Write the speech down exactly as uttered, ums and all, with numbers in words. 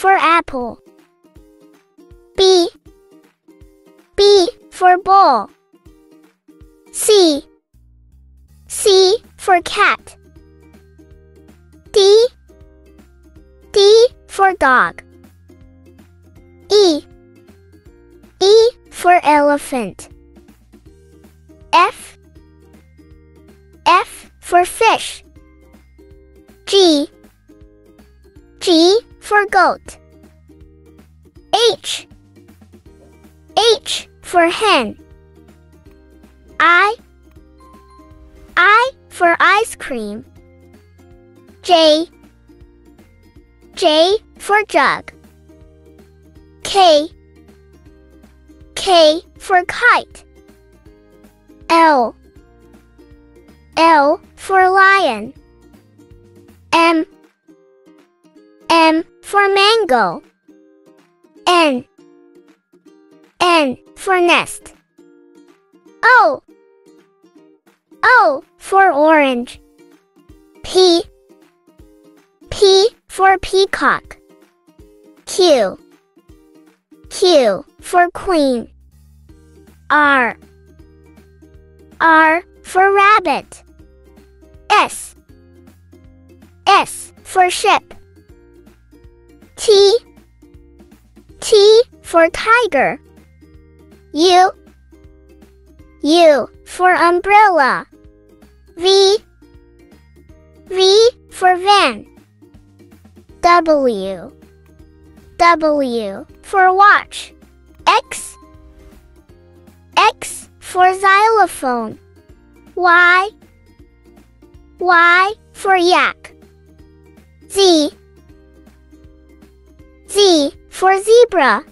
for apple. B. B for ball. C. C for cat. D. D for dog. E. E for elephant. F. F for fish. G. G for goat. H. H for hen. I. I for ice cream. J. J for jug. K. K for kite. L. L for lion. M. M for mango. N. N for nest. O. O for orange. P. P for peacock. Q. Q for queen. R. R for rabbit. S. S for ship. T. T for tiger. U. U for umbrella. V. V for van. W. W for watch. X. X for xylophone. Y. Y for yak. Z. Z for zebra.